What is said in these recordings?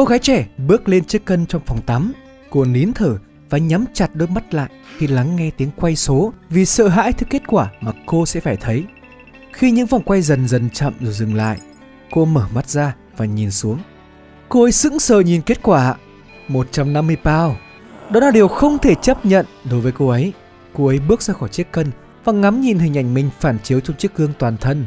Cô gái trẻ bước lên chiếc cân trong phòng tắm. Cô nín thở và nhắm chặt đôi mắt lại khi lắng nghe tiếng quay số vì sợ hãi thứ kết quả mà cô sẽ phải thấy. Khi những vòng quay dần dần chậm rồi dừng lại, cô mở mắt ra và nhìn xuống. Cô ấy sững sờ nhìn kết quả 150 pound. Đó là điều không thể chấp nhận đối với cô ấy. Cô ấy bước ra khỏi chiếc cân và ngắm nhìn hình ảnh mình phản chiếu trong chiếc gương toàn thân.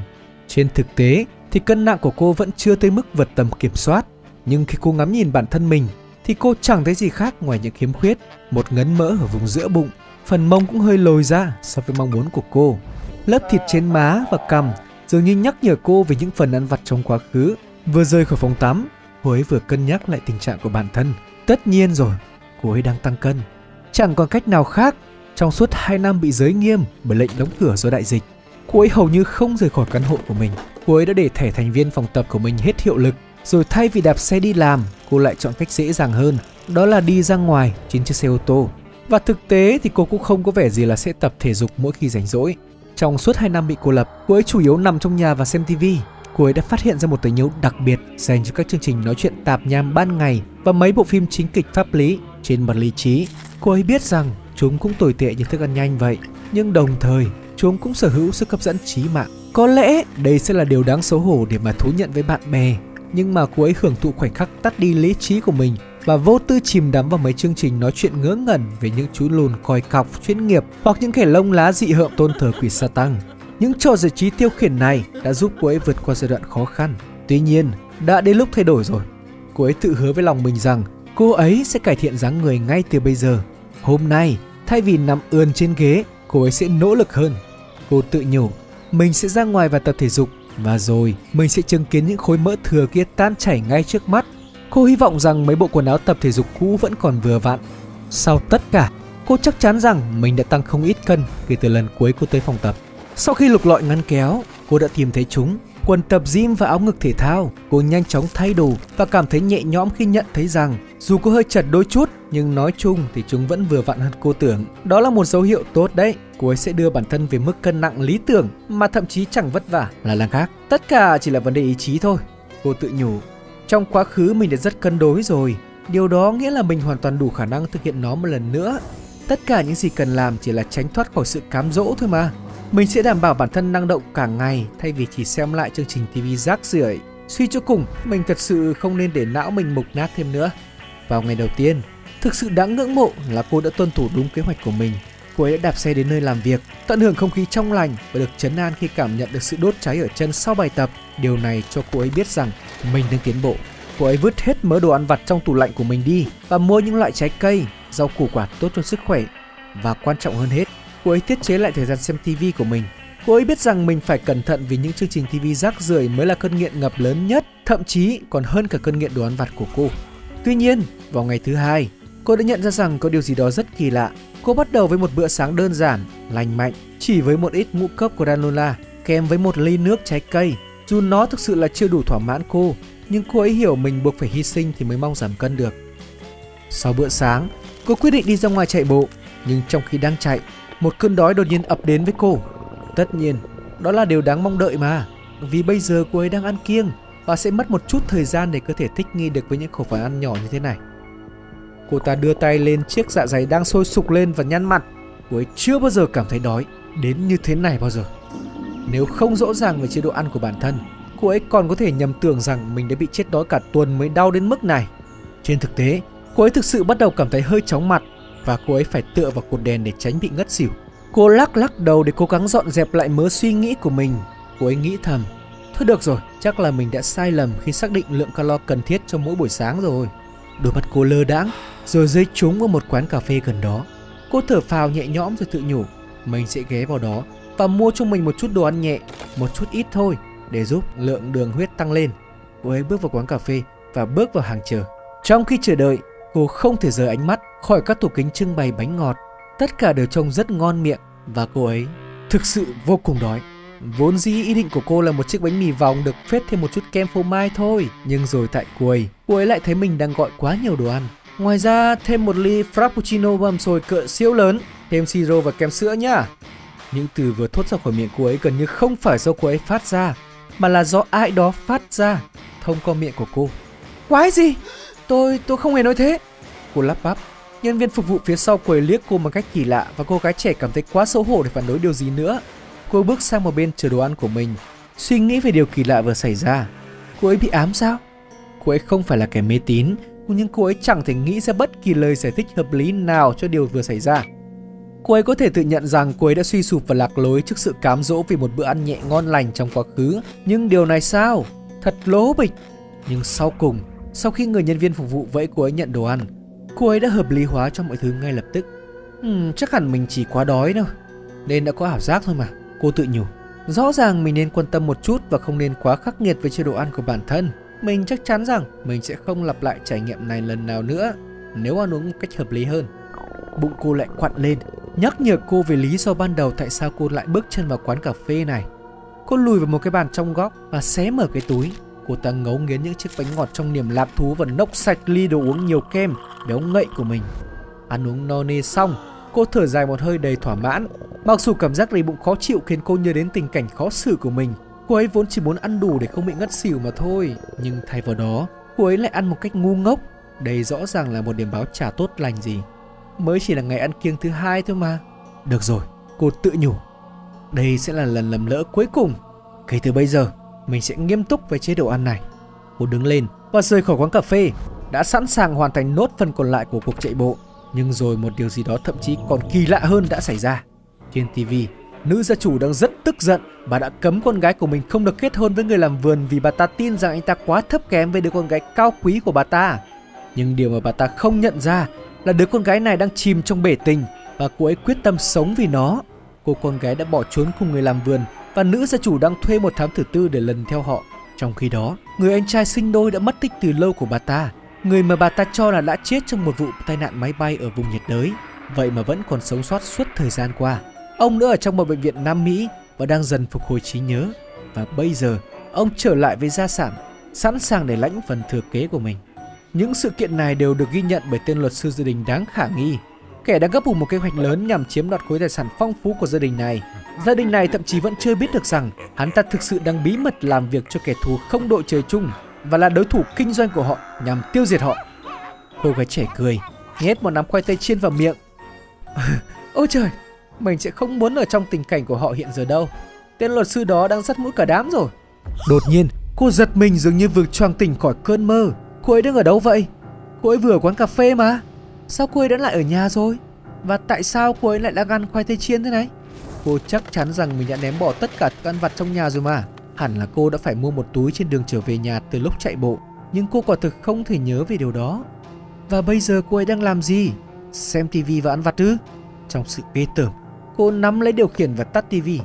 Trên thực tế thì cân nặng của cô vẫn chưa tới mức vượt tầm kiểm soát. Nhưng khi cô ngắm nhìn bản thân mình thì cô chẳng thấy gì khác ngoài những khiếm khuyết, một ngấn mỡ ở vùng giữa bụng, phần mông cũng hơi lồi ra so với mong muốn của cô. Lớp thịt trên má và cằm dường như nhắc nhở cô về những phần ăn vặt trong quá khứ. Vừa rời khỏi phòng tắm, cô ấy vừa cân nhắc lại tình trạng của bản thân. Tất nhiên rồi, cô ấy đang tăng cân. Chẳng còn cách nào khác. Trong suốt 2 năm bị giới nghiêm bởi lệnh đóng cửa do đại dịch, cô ấy hầu như không rời khỏi căn hộ của mình. Cô ấy đã để thẻ thành viên phòng tập của mình hết hiệu lực. Rồi thay vì đạp xe đi làm, cô lại chọn cách dễ dàng hơn, đó là đi ra ngoài trên chiếc xe ô tô. Và thực tế thì cô cũng không có vẻ gì là sẽ tập thể dục mỗi khi rảnh rỗi. Trong suốt 2 năm bị cô lập, cô ấy chủ yếu nằm trong nhà và xem TV. Cô ấy đã phát hiện ra một tình yêu đặc biệt dành cho các chương trình nói chuyện tạp nham ban ngày và mấy bộ phim chính kịch pháp lý trên mặt lý trí. Cô ấy biết rằng chúng cũng tồi tệ như thức ăn nhanh vậy, nhưng đồng thời chúng cũng sở hữu sức hấp dẫn trí mạng. Có lẽ đây sẽ là điều đáng xấu hổ để mà thú nhận với bạn bè, nhưng mà cô ấy hưởng thụ khoảnh khắc tắt đi lý trí của mình và vô tư chìm đắm vào mấy chương trình nói chuyện ngớ ngẩn về những chú lùn còi cọc chuyên nghiệp hoặc những kẻ lông lá dị hợm tôn thờ quỷ sa tăng. Những trò giải trí tiêu khiển này đã giúp cô ấy vượt qua giai đoạn khó khăn. Tuy nhiên, đã đến lúc thay đổi rồi. Cô ấy tự hứa với lòng mình rằng cô ấy sẽ cải thiện dáng người ngay từ bây giờ. Hôm nay, thay vì nằm ươn trên ghế, cô ấy sẽ nỗ lực hơn. Cô tự nhủ, mình sẽ ra ngoài và tập thể dục. Và rồi, mình sẽ chứng kiến những khối mỡ thừa kia tan chảy ngay trước mắt. Cô hy vọng rằng mấy bộ quần áo tập thể dục cũ vẫn còn vừa vặn. Sau tất cả, cô chắc chắn rằng mình đã tăng không ít cân kể từ lần cuối cô tới phòng tập. Sau khi lục lọi ngăn kéo, cô đã tìm thấy chúng, quần tập gym và áo ngực thể thao. Cô nhanh chóng thay đồ và cảm thấy nhẹ nhõm khi nhận thấy rằng dù cô hơi chật đôi chút, nhưng nói chung thì chúng vẫn vừa vặn hơn cô tưởng. Đó là một dấu hiệu tốt đấy. Cô ấy sẽ đưa bản thân về mức cân nặng lý tưởng mà thậm chí chẳng vất vả là làm khác. Tất cả chỉ là vấn đề ý chí thôi, cô tự nhủ. Trong quá khứ mình đã rất cân đối rồi. Điều đó nghĩa là mình hoàn toàn đủ khả năng thực hiện nó một lần nữa. Tất cả những gì cần làm chỉ là tránh thoát khỏi sự cám dỗ thôi mà. Mình sẽ đảm bảo bản thân năng động cả ngày thay vì chỉ xem lại chương trình TV rác rưởi. Suy cho cùng, mình thật sự không nên để não mình mục nát thêm nữa. Vào ngày đầu tiên, thực sự đáng ngưỡng mộ là cô đã tuân thủ đúng kế hoạch của mình. Cô ấy đã đạp xe đến nơi làm việc, tận hưởng không khí trong lành và được trấn an khi cảm nhận được sự đốt cháy ở chân sau bài tập. Điều này cho cô ấy biết rằng mình đang tiến bộ. Cô ấy vứt hết mớ đồ ăn vặt trong tủ lạnh của mình đi và mua những loại trái cây, rau củ quả tốt cho sức khỏe. Và quan trọng hơn hết, cô ấy tiết chế lại thời gian xem TV của mình. Cô ấy biết rằng mình phải cẩn thận vì những chương trình TV rác rưởi mới là cơn nghiện ngập lớn nhất, thậm chí còn hơn cả cơn nghiện đồ ăn vặt của cô. Tuy nhiên, vào ngày thứ hai, cô đã nhận ra rằng có điều gì đó rất kỳ lạ. Cô bắt đầu với một bữa sáng đơn giản, lành mạnh, chỉ với một ít ngũ cốc granola kèm với một ly nước trái cây. Dù nó thực sự là chưa đủ thỏa mãn cô, nhưng cô ấy hiểu mình buộc phải hy sinh thì mới mong giảm cân được. Sau bữa sáng, cô quyết định đi ra ngoài chạy bộ, nhưng trong khi đang chạy, một cơn đói đột nhiên ập đến với cô. Tất nhiên, đó là điều đáng mong đợi mà, vì bây giờ cô ấy đang ăn kiêng và sẽ mất một chút thời gian để cơ thể thích nghi được với những khẩu phần ăn nhỏ như thế này. Cô ta đưa tay lên chiếc dạ dày đang sôi sục lên và nhăn mặt. Cô ấy chưa bao giờ cảm thấy đói đến như thế này bao giờ. Nếu không rõ ràng về chế độ ăn của bản thân, cô ấy còn có thể nhầm tưởng rằng mình đã bị chết đói cả tuần mới đau đến mức này. Trên thực tế, cô ấy thực sự bắt đầu cảm thấy hơi chóng mặt và cô ấy phải tựa vào cột đèn để tránh bị ngất xỉu. Cô lắc đầu để cố gắng dọn dẹp lại mớ suy nghĩ của mình. Cô ấy nghĩ thầm, thôi được rồi, chắc là mình đã sai lầm khi xác định lượng calo cần thiết cho mỗi buổi sáng rồi. Đôi mắt cô lơ đãng rồi rơi trúng vào một quán cà phê gần đó. Cô thở phào nhẹ nhõm rồi tự nhủ, mình sẽ ghé vào đó và mua cho mình một chút đồ ăn nhẹ, một chút ít thôi, để giúp lượng đường huyết tăng lên. Cô ấy bước vào quán cà phê và bước vào hàng chờ. Trong khi chờ đợi, cô không thể rời ánh mắt khỏi các tủ kính trưng bày bánh ngọt. Tất cả đều trông rất ngon miệng và cô ấy thực sự vô cùng đói. Vốn dĩ ý định của cô là một chiếc bánh mì vòng được phết thêm một chút kem phô mai thôi. Nhưng rồi tại quầy, cô ấy lại thấy mình đang gọi quá nhiều đồ ăn. Ngoài ra thêm một ly frappuccino băm xôi cỡ siêu lớn, thêm siro và kem sữa nhá. Những từ vừa thốt ra khỏi miệng cô ấy gần như không phải do cô ấy phát ra, mà là do ai đó phát ra thông qua miệng của cô. Quái gì? Tôi không hề nói thế. Cô lắp bắp. Nhân viên phục vụ phía sau quầy liếc cô một cách kỳ lạ và cô gái trẻ cảm thấy quá xấu hổ để phản đối điều gì nữa. Cô bước sang một bên chờ đồ ăn của mình, suy nghĩ về điều kỳ lạ vừa xảy ra. Cô ấy bị ám sao? Cô ấy không phải là kẻ mê tín, nhưng cô ấy chẳng thể nghĩ ra bất kỳ lời giải thích hợp lý nào cho điều vừa xảy ra. Cô ấy có thể tự nhận rằng cô ấy đã suy sụp và lạc lối trước sự cám dỗ vì một bữa ăn nhẹ ngon lành trong quá khứ. Nhưng điều này sao? Thật lố bịch. Nhưng sau cùng, sau khi người nhân viên phục vụ vẫy cô ấy nhận đồ ăn, cô ấy đã hợp lý hóa cho mọi thứ ngay lập tức. Chắc hẳn mình chỉ quá đói đâu, nên đã có ảo giác thôi mà, cô tự nhủ. Rõ ràng mình nên quan tâm một chút và không nên quá khắc nghiệt với chế độ ăn của bản thân. Mình chắc chắn rằng mình sẽ không lặp lại trải nghiệm này lần nào nữa nếu ăn uống một cách hợp lý hơn. Bụng cô lại quặn lên, nhắc nhở cô về lý do ban đầu tại sao cô lại bước chân vào quán cà phê này. Cô lùi vào một cái bàn trong góc và xé mở cái túi. Cô ta ngấu nghiến những chiếc bánh ngọt trong niềm lạc thú và nốc sạch ly đồ uống nhiều kem béo ngậy của mình. Ăn uống no nê xong, cô thở dài một hơi đầy thỏa mãn. Mặc dù cảm giác đầy bụng khó chịu khiến cô nhớ đến tình cảnh khó xử của mình. Cô ấy vốn chỉ muốn ăn đủ để không bị ngất xỉu mà thôi. Nhưng thay vào đó, cô ấy lại ăn một cách ngu ngốc. Đây rõ ràng là một điểm báo chả tốt lành gì. Mới chỉ là ngày ăn kiêng thứ hai thôi mà. Được rồi, cô tự nhủ. Đây sẽ là lần lầm lỡ cuối cùng. Kể từ bây giờ, mình sẽ nghiêm túc với chế độ ăn này. Cô đứng lên và rời khỏi quán cà phê, đã sẵn sàng hoàn thành nốt phần còn lại của cuộc chạy bộ. Nhưng rồi một điều gì đó thậm chí còn kỳ lạ hơn đã xảy ra. Trên TV, nữ gia chủ đang rất tức giận. Bà đã cấm con gái của mình không được kết hôn với người làm vườn vì bà ta tin rằng anh ta quá thấp kém với đứa con gái cao quý của bà ta. Nhưng điều mà bà ta không nhận ra là đứa con gái này đang chìm trong bể tình và cô ấy quyết tâm sống vì nó. Cô con gái đã bỏ trốn cùng người làm vườn và nữ gia chủ đang thuê một thám tử tư để lần theo họ. Trong khi đó, người anh trai sinh đôi đã mất tích từ lâu của bà ta, người mà bà ta cho là đã chết trong một vụ tai nạn máy bay ở vùng nhiệt đới, vậy mà vẫn còn sống sót suốt thời gian qua. Ông đã ở trong một bệnh viện Nam Mỹ và đang dần phục hồi trí nhớ. Và bây giờ, ông trở lại với gia sản, sẵn sàng để lãnh phần thừa kế của mình. Những sự kiện này đều được ghi nhận bởi tên luật sư gia đình đáng khả nghi, kẻ đang gấp bù một kế hoạch lớn nhằm chiếm đoạt khối tài sản phong phú của gia đình này. Gia đình này thậm chí vẫn chưa biết được rằng hắn ta thực sự đang bí mật làm việc cho kẻ thù không đội trời chung và là đối thủ kinh doanh của họ nhằm tiêu diệt họ. Cô gái trẻ cười, nhét một nắm khoai tây chiên vào miệng. Ôi trời, mình sẽ không muốn ở trong tình cảnh của họ hiện giờ đâu. Tên luật sư đó đang dắt mũi cả đám rồi. Đột nhiên, cô giật mình dường như vừa choàng tỉnh khỏi cơn mơ. Cô ấy đang ở đâu vậy? Cô ấy vừa ở quán cà phê mà. Sao cô ấy đã lại ở nhà rồi? Và tại sao cô ấy lại đang ăn khoai tây chiên thế này? Cô chắc chắn rằng mình đã ném bỏ tất cả thức ăn vặt trong nhà rồi mà. Hẳn là cô đã phải mua một túi trên đường trở về nhà từ lúc chạy bộ. Nhưng cô quả thực không thể nhớ về điều đó. Và bây giờ cô ấy đang làm gì? Xem tivi và ăn vặt ư? Trong sự ghê tởm, cô nắm lấy điều khiển và tắt tivi.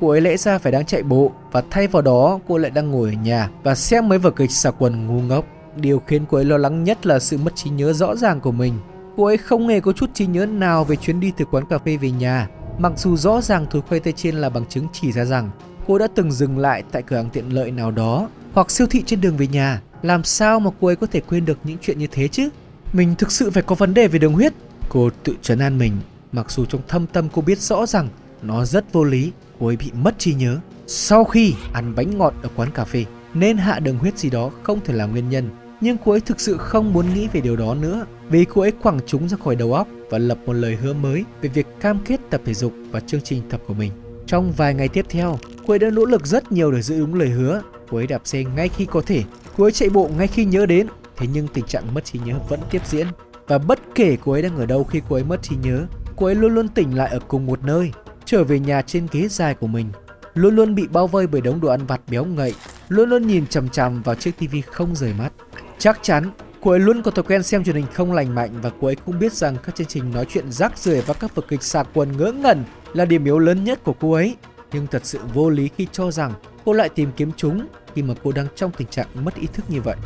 Cô ấy lẽ ra phải đang chạy bộ, và thay vào đó cô lại đang ngồi ở nhà và xem mấy vở kịch xà quần ngu ngốc. Điều khiến cô ấy lo lắng nhất là sự mất trí nhớ rõ ràng của mình. Cô ấy không hề có chút trí nhớ nào về chuyến đi từ quán cà phê về nhà, mặc dù rõ ràng túi khoai tây chiên là bằng chứng chỉ ra rằng cô đã từng dừng lại tại cửa hàng tiện lợi nào đó hoặc siêu thị trên đường về nhà. Làm sao mà cô ấy có thể quên được những chuyện như thế chứ? Mình thực sự phải có vấn đề về đường huyết, cô tự trấn an mình, mặc dù trong thâm tâm cô biết rõ rằng nó rất vô lý. Cô ấy bị mất trí nhớ sau khi ăn bánh ngọt ở quán cà phê nên hạ đường huyết gì đó không thể là nguyên nhân. Nhưng cô ấy thực sự không muốn nghĩ về điều đó nữa, vì cô ấy quẳng chúng ra khỏi đầu óc và lập một lời hứa mới về việc cam kết tập thể dục và chương trình tập của mình. Trong vài ngày tiếp theo, cô ấy đã nỗ lực rất nhiều để giữ đúng lời hứa. Cô ấy đạp xe ngay khi có thể, cô ấy chạy bộ ngay khi nhớ đến. Thế nhưng tình trạng mất trí nhớ vẫn tiếp diễn, và bất kể cô ấy đang ở đâu khi cô ấy mất trí nhớ, cô ấy luôn luôn tỉnh lại ở cùng một nơi, trở về nhà trên ghế dài của mình, luôn luôn bị bao vây bởi đống đồ ăn vặt béo ngậy, luôn luôn nhìn chằm chằm vào chiếc tivi không rời mắt. Chắc chắn, cô ấy luôn có thói quen xem truyền hình không lành mạnh, và cô ấy cũng biết rằng các chương trình nói chuyện rác rưởi và các vở kịch xà quần ngớ ngẩn là điểm yếu lớn nhất của cô ấy. Nhưng thật sự vô lý khi cho rằng cô lại tìm kiếm chúng khi mà cô đang trong tình trạng mất ý thức như vậy.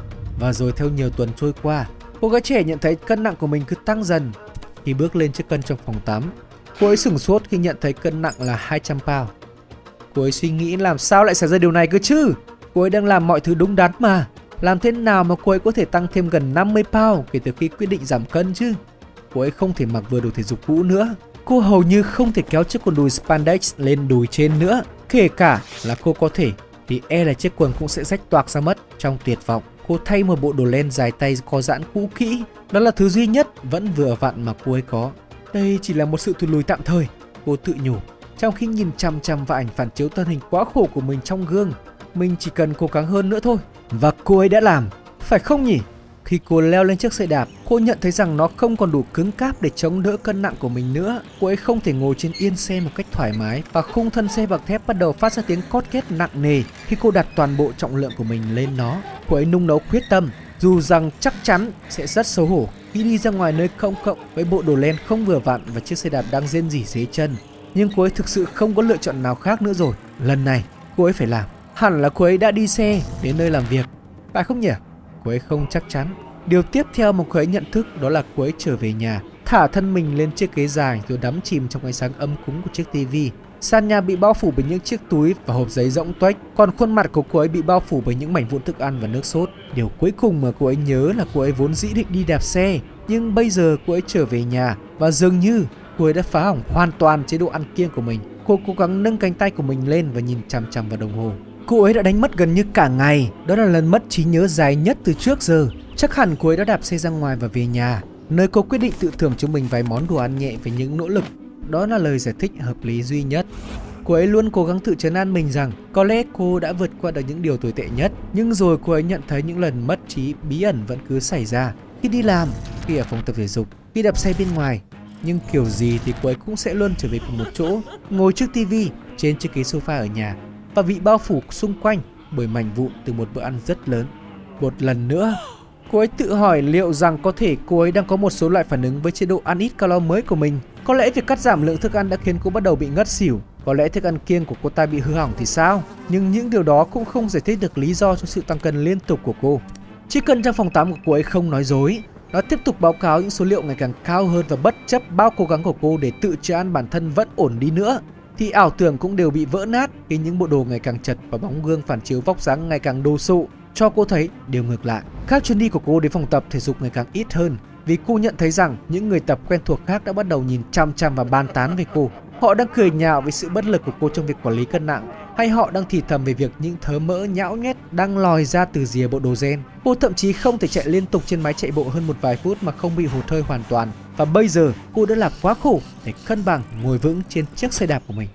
Và rồi theo nhiều tuần trôi qua, cô gái trẻ nhận thấy cân nặng của mình cứ tăng dần. Khi bước lên chiếc cân trong phòng tắm, cô ấy sửng sốt khi nhận thấy cân nặng là 200 pound. Cô ấy suy nghĩ làm sao lại xảy ra điều này cơ chứ? Cô ấy đang làm mọi thứ đúng đắn mà. Làm thế nào mà cô ấy có thể tăng thêm gần 50 pound kể từ khi quyết định giảm cân chứ? Cô ấy không thể mặc vừa đồ thể dục cũ nữa. Cô hầu như không thể kéo chiếc quần đùi spandex lên đùi trên nữa. Kể cả là cô có thể, thì e là chiếc quần cũng sẽ rách toạc ra mất. Trong tuyệt vọng, cô thay một bộ đồ len dài tay có giãn cũ kỹ. Đó là thứ duy nhất vẫn vừa vặn mà cô ấy có. Đây chỉ là một sự thụt lùi tạm thời, cô tự nhủ, trong khi nhìn chăm chăm vào ảnh phản chiếu thân hình quá khổ của mình trong gương. Mình chỉ cần cố gắng hơn nữa thôi. Và cô ấy đã làm, phải không nhỉ? Khi cô leo lên chiếc xe đạp, cô nhận thấy rằng nó không còn đủ cứng cáp để chống đỡ cân nặng của mình nữa. Cô ấy không thể ngồi trên yên xe một cách thoải mái, và khung thân xe bằng thép bắt đầu phát ra tiếng cót két nặng nề khi cô đặt toàn bộ trọng lượng của mình lên nó. Cô ấy nung nấu quyết tâm, dù rằng chắc chắn sẽ rất xấu hổ khi đi ra ngoài nơi công cộng với bộ đồ len không vừa vặn và chiếc xe đạp đang rên rỉ dưới chân. Nhưng cô ấy thực sự không có lựa chọn nào khác nữa rồi. Lần này cô ấy phải làm. Hẳn là cô ấy đã đi xe đến nơi làm việc, phải không nhỉ? Cô ấy không chắc chắn. Điều tiếp theo mà cô ấy nhận thức đó là cô ấy trở về nhà, thả thân mình lên chiếc ghế dài rồi đắm chìm trong ánh sáng âm cúng của chiếc tivi. Sàn nhà bị bao phủ bởi những chiếc túi và hộp giấy rỗng toách, còn khuôn mặt của cô ấy bị bao phủ bởi những mảnh vụn thức ăn và nước sốt. Điều cuối cùng mà cô ấy nhớ là cô ấy vốn dĩ định đi đạp xe, nhưng bây giờ cô ấy trở về nhà và dường như cô ấy đã phá hỏng hoàn toàn chế độ ăn kiêng của mình. Cô cố gắng nâng cánh tay của mình lên và nhìn chằm chằm vào đồng hồ. Cô ấy đã đánh mất gần như cả ngày. Đó là lần mất trí nhớ dài nhất từ trước giờ. Chắc hẳn cô ấy đã đạp xe ra ngoài và về nhà, nơi cô quyết định tự thưởng cho mình vài món đồ ăn nhẹ với những nỗ lực. Đó là lời giải thích hợp lý duy nhất. Cô ấy luôn cố gắng tự trấn an mình rằng có lẽ cô đã vượt qua được những điều tồi tệ nhất. Nhưng rồi cô ấy nhận thấy những lần mất trí bí ẩn vẫn cứ xảy ra. Khi đi làm, khi ở phòng tập thể dục, khi đạp xe bên ngoài. Nhưng kiểu gì thì cô ấy cũng sẽ luôn trở về cùng một chỗ, ngồi trước tivi, trên chiếc ghế sofa ở nhà, và bị bao phủ xung quanh bởi mảnh vụn từ một bữa ăn rất lớn. Một lần nữa, cô ấy tự hỏi liệu rằng có thể cô ấy đang có một số loại phản ứng với chế độ ăn ít calo mới của mình. Có lẽ việc cắt giảm lượng thức ăn đã khiến cô bắt đầu bị ngất xỉu. Có lẽ thức ăn kiêng của cô ta bị hư hỏng thì sao? Nhưng những điều đó cũng không giải thích được lý do cho sự tăng cân liên tục của cô. Chiếc cân trong phòng tắm của cô ấy không nói dối. Nó tiếp tục báo cáo những số liệu ngày càng cao hơn, và bất chấp bao cố gắng của cô để tự trấn an bản thân vẫn ổn đi nữa, thì ảo tưởng cũng đều bị vỡ nát khi những bộ đồ ngày càng chật và bóng gương phản chiếu vóc dáng ngày càng đồ sộ cho cô thấy điều ngược lại. Các chuyến đi của cô đến phòng tập thể dục ngày càng ít hơn, vì cô nhận thấy rằng những người tập quen thuộc khác đã bắt đầu nhìn chăm chăm và bàn tán về cô. Họ đang cười nhạo về sự bất lực của cô trong việc quản lý cân nặng, hay họ đang thì thầm về việc những thớ mỡ nhão nhét đang lòi ra từ rìa bộ đồ gen. Cô thậm chí không thể chạy liên tục trên máy chạy bộ hơn một vài phút mà không bị hụt hơi hoàn toàn. Và bây giờ cô đã làm quá khổ để cân bằng ngồi vững trên chiếc xe đạp của mình.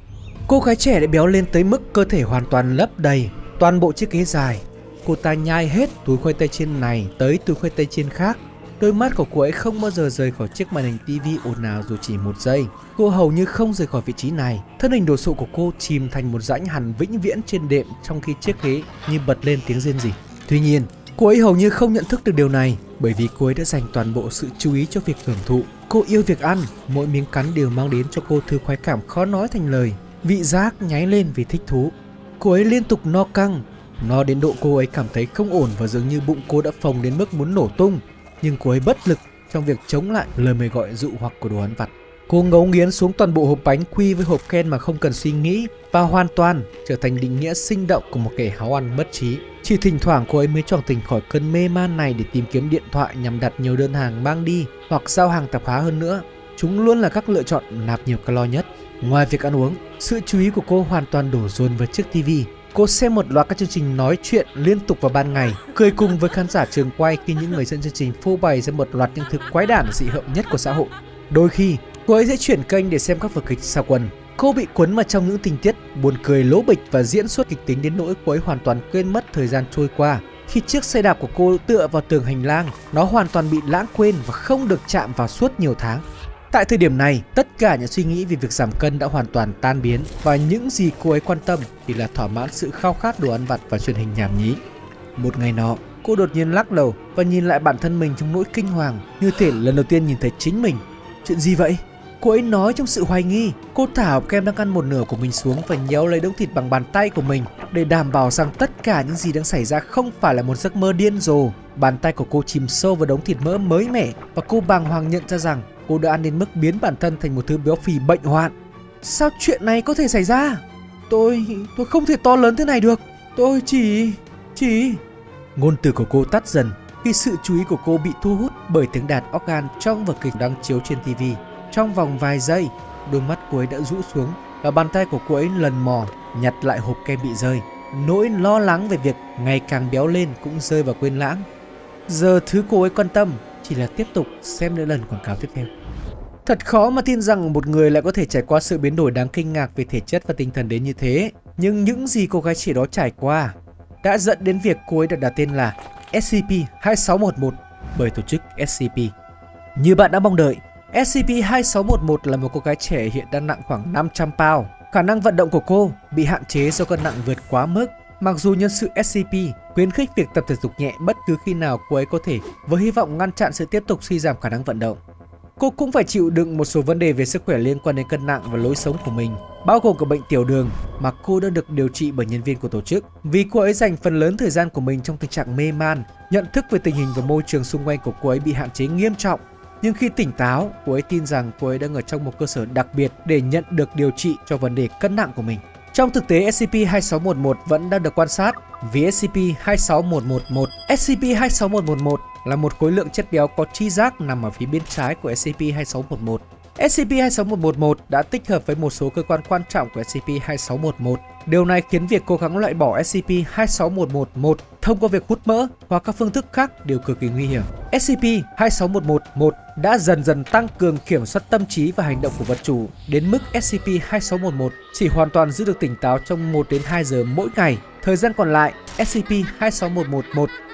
Cô gái trẻ đã béo lên tới mức cơ thể hoàn toàn lấp đầy toàn bộ chiếc ghế dài. Cô ta nhai hết túi khoai tây trên này tới túi khoai tây trên khác. Đôi mắt của cô ấy không bao giờ rời khỏi chiếc màn hình tivi ồn ào dù chỉ một giây. Cô hầu như không rời khỏi vị trí này. Thân hình đồ sộ của cô chìm thành một rãnh hằn vĩnh viễn trên đệm, trong khi chiếc ghế như bật lên tiếng rên rỉ. Tuy nhiên, cô ấy hầu như không nhận thức được điều này, bởi vì cô ấy đã dành toàn bộ sự chú ý cho việc hưởng thụ. Cô yêu việc ăn, mỗi miếng cắn đều mang đến cho cô thứ khoái cảm khó nói thành lời. Vị giác nháy lên vì thích thú. Cô ấy liên tục no căng, no đến độ cô ấy cảm thấy không ổn và dường như bụng cô đã phồng đến mức muốn nổ tung. Nhưng cô ấy bất lực trong việc chống lại lời mời gọi dụ hoặc của đồ ăn vặt. Cô ngấu nghiến xuống toàn bộ hộp bánh quy với hộp kem mà không cần suy nghĩ, và hoàn toàn trở thành định nghĩa sinh động của một kẻ háo ăn mất trí. Chỉ thỉnh thoảng cô ấy mới choàng tỉnh khỏi cơn mê man này để tìm kiếm điện thoại nhằm đặt nhiều đơn hàng mang đi hoặc giao hàng tạp hóa hơn nữa. Chúng luôn là các lựa chọn nạp nhiều calo nhất. Ngoài việc ăn uống, sự chú ý của cô hoàn toàn đổ dồn vào chiếc tivi. Cô xem một loạt các chương trình nói chuyện liên tục vào ban ngày, cười cùng với khán giả trường quay khi những người dẫn chương trình phô bày ra một loạt những thứ quái đản dị hợm nhất của xã hội. Đôi khi, cô ấy sẽ chuyển kênh để xem các vở kịch sao quần. Cô bị cuốn vào trong những tình tiết buồn cười lố bịch và diễn xuất kịch tính đến nỗi cô ấy hoàn toàn quên mất thời gian trôi qua. Khi chiếc xe đạp của cô tựa vào tường hành lang, nó hoàn toàn bị lãng quên và không được chạm vào suốt nhiều tháng. Tại thời điểm này, tất cả những suy nghĩ về việc giảm cân đã hoàn toàn tan biến, và những gì cô ấy quan tâm chỉ là thỏa mãn sự khao khát đồ ăn vặt và truyền hình nhảm nhí. Một ngày nọ, cô đột nhiên lắc đầu và nhìn lại bản thân mình trong nỗi kinh hoàng, như thể lần đầu tiên nhìn thấy chính mình. Chuyện gì vậy? Cô ấy nói trong sự hoài nghi. Cô thả hộp kem đang ăn một nửa của mình xuống và nhéo lấy đống thịt bằng bàn tay của mình để đảm bảo rằng tất cả những gì đang xảy ra không phải là một giấc mơ điên rồ. Bàn tay của cô chìm sâu vào đống thịt mỡ mới mẻ, và cô bàng hoàng nhận ra rằng cô đã ăn đến mức biến bản thân thành một thứ béo phì bệnh hoạn. Sao chuyện này có thể xảy ra? Tôi không thể to lớn thế này được. Tôi chỉ... Ngôn từ của cô tắt dần khi sự chú ý của cô bị thu hút bởi tiếng đàn organ trong vở kịch đang chiếu trên TV. Trong vòng vài giây, đôi mắt cô ấy đã rũ xuống và bàn tay của cô ấy lần mò nhặt lại hộp kem bị rơi. nỗi lo lắng về việc ngày càng béo lên cũng rơi vào quên lãng. Giờ thứ cô ấy quan tâm chỉ là tiếp tục xem những lần quảng cáo tiếp theo. Thật khó mà tin rằng một người lại có thể trải qua sự biến đổi đáng kinh ngạc về thể chất và tinh thần đến như thế. Nhưng những gì cô gái trẻ đó trải qua đã dẫn đến việc cô ấy được đặt tên là SCP-2611 bởi tổ chức SCP. Như bạn đã mong đợi, SCP-2611 là một cô gái trẻ hiện đang nặng khoảng 500 pound. Khả năng vận động của cô bị hạn chế do cân nặng vượt quá mức. Mặc dù nhân sự SCP khuyến khích việc tập thể dục nhẹ bất cứ khi nào cô ấy có thể với hy vọng ngăn chặn sự tiếp tục suy giảm khả năng vận động, cô cũng phải chịu đựng một số vấn đề về sức khỏe liên quan đến cân nặng và lối sống của mình, bao gồm cả bệnh tiểu đường mà cô đã được điều trị bởi nhân viên của tổ chức. Vì cô ấy dành phần lớn thời gian của mình trong tình trạng mê man, nhận thức về tình hình và môi trường xung quanh của cô ấy bị hạn chế nghiêm trọng. Nhưng khi tỉnh táo, cô ấy tin rằng cô ấy đang ở trong một cơ sở đặc biệt để nhận được điều trị cho vấn đề cân nặng của mình. Trong thực tế, SCP-2611 vẫn đang được quan sát vì SCP-2611-1. SCP-2611-1 là một khối lượng chất béo có chi giác nằm ở phía bên trái của SCP-2611. SCP-2611-1 đã tích hợp với một số cơ quan quan trọng của SCP-2611. Điều này khiến việc cố gắng loại bỏ SCP-2611-1 thông qua việc hút mỡ hoặc các phương thức khác đều cực kỳ nguy hiểm. SCP-2611-1 đã dần dần tăng cường kiểm soát tâm trí và hành động của vật chủ đến mức SCP-2611 chỉ hoàn toàn giữ được tỉnh táo trong 1 đến 2 giờ mỗi ngày. Thời gian còn lại, SCP-2611-1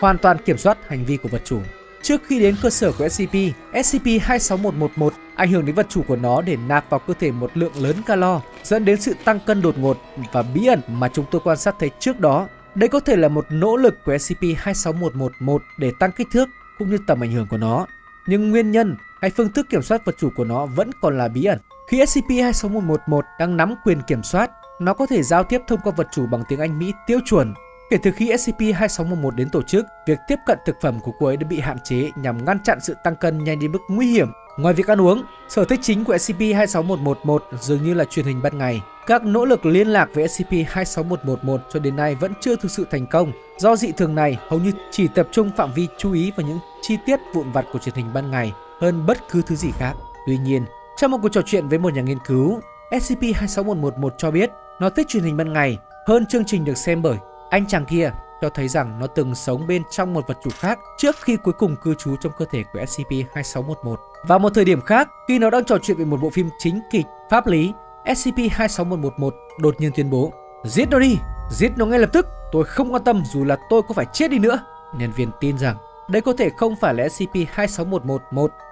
hoàn toàn kiểm soát hành vi của vật chủ. Trước khi đến cơ sở của SCP, SCP-2611-1 ảnh hưởng đến vật chủ của nó để nạp vào cơ thể một lượng lớn calo, dẫn đến sự tăng cân đột ngột và bí ẩn mà chúng tôi quan sát thấy trước đó. Đây có thể là một nỗ lực của SCP-2611-1 để tăng kích thước cũng như tầm ảnh hưởng của nó, nhưng nguyên nhân hay phương thức kiểm soát vật chủ của nó vẫn còn là bí ẩn. Khi SCP-2611-1 đang nắm quyền kiểm soát, nó có thể giao tiếp thông qua vật chủ bằng tiếng Anh Mỹ tiêu chuẩn. Kể từ khi SCP-2611 đến tổ chức, việc tiếp cận thực phẩm của cô ấy đã bị hạn chế nhằm ngăn chặn sự tăng cân nhanh đến mức nguy hiểm. Ngoài việc ăn uống, sở thích chính của SCP-2611-1 dường như là truyền hình ban ngày. Các nỗ lực liên lạc với SCP-2611-1 cho đến nay vẫn chưa thực sự thành công do dị thường này hầu như chỉ tập trung phạm vi chú ý vào những chi tiết vụn vặt của truyền hình ban ngày hơn bất cứ thứ gì khác. Tuy nhiên, trong một cuộc trò chuyện với một nhà nghiên cứu, SCP-2611-1 cho biết nó thích truyền hình ban ngày hơn chương trình được xem bởi anh chàng kia, cho thấy rằng nó từng sống bên trong một vật chủ khác trước khi cuối cùng cư trú trong cơ thể của SCP-2611. Vào một thời điểm khác, khi nó đang trò chuyện về một bộ phim chính kịch pháp lý, SCP-2611-1 đột nhiên tuyên bố: "Giết nó đi, giết nó ngay lập tức, tôi không quan tâm dù là tôi có phải chết đi nữa." Nhân viên tin rằng đây có thể không phải là SCP-2611-1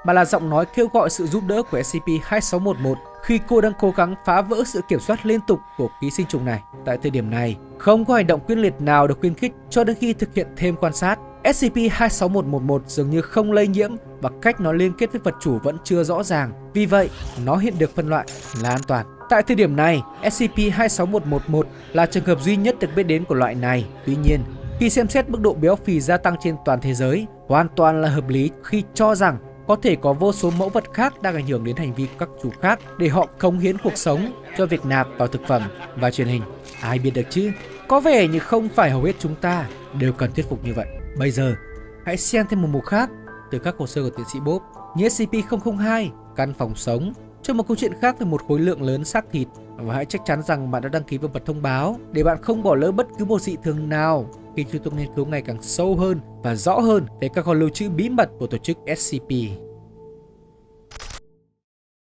mà là giọng nói kêu gọi sự giúp đỡ của SCP-2611 khi cô đang cố gắng phá vỡ sự kiểm soát liên tục của ký sinh trùng này. Tại thời điểm này, không có hành động quyết liệt nào được khuyến khích cho đến khi thực hiện thêm quan sát. SCP-2611-1 dường như không lây nhiễm và cách nó liên kết với vật chủ vẫn chưa rõ ràng, vì vậy nó hiện được phân loại là an toàn. Tại thời điểm này, SCP-2611-1 là trường hợp duy nhất được biết đến của loại này. Tuy nhiên, khi xem xét mức độ béo phì gia tăng trên toàn thế giới, hoàn toàn là hợp lý khi cho rằng có thể có vô số mẫu vật khác đang ảnh hưởng đến hành vi các chủ khác để họ cống hiến cuộc sống cho việc nạp vào thực phẩm và truyền hình. Ai biết được chứ? Có vẻ như không phải hầu hết chúng ta đều cần thuyết phục như vậy. Bây giờ, hãy xem thêm một mục khác từ các hồ sơ của tiến sĩ Bob như SCP-002, căn phòng sống, cho một câu chuyện khác về một khối lượng lớn xác thịt. Và hãy chắc chắn rằng bạn đã đăng ký vào bật thông báo để bạn không bỏ lỡ bất cứ một dị thường nào khi chúng tôi nghiên cứu ngày càng sâu hơn và rõ hơn về các kho lưu trữ bí mật của tổ chức SCP.